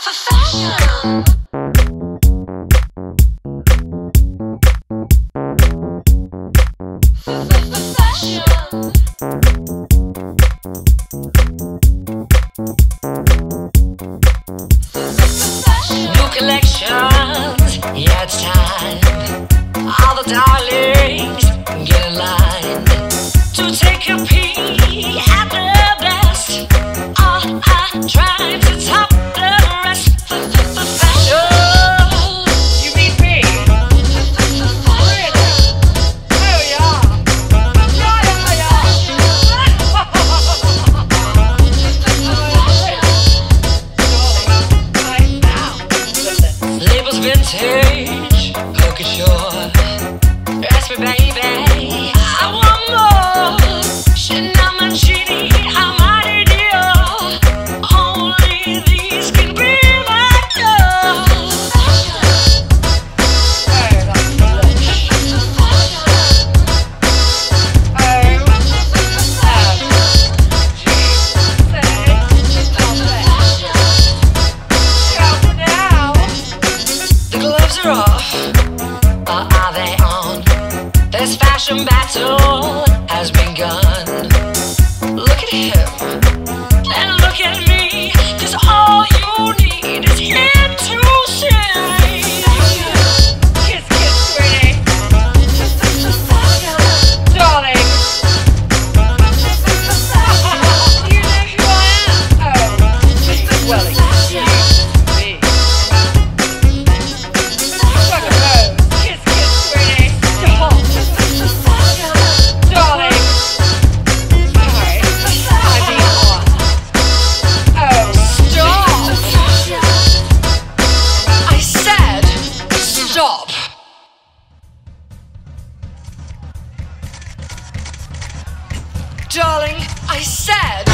for fashion. New collections, yeah, it's time. All the darlings get in line to take a peek at the best. All I try to top the rest. Vintage, look at your, ask me baby, I want more. Chanel, Mancini, Armani, Dior, only these can be my This fashion battle has begun. Look at him, and look at me, 'cause all you need is him to shine. Kiss, kiss, sweetie. Darling. You know who I am? Oh, well, darling, I said.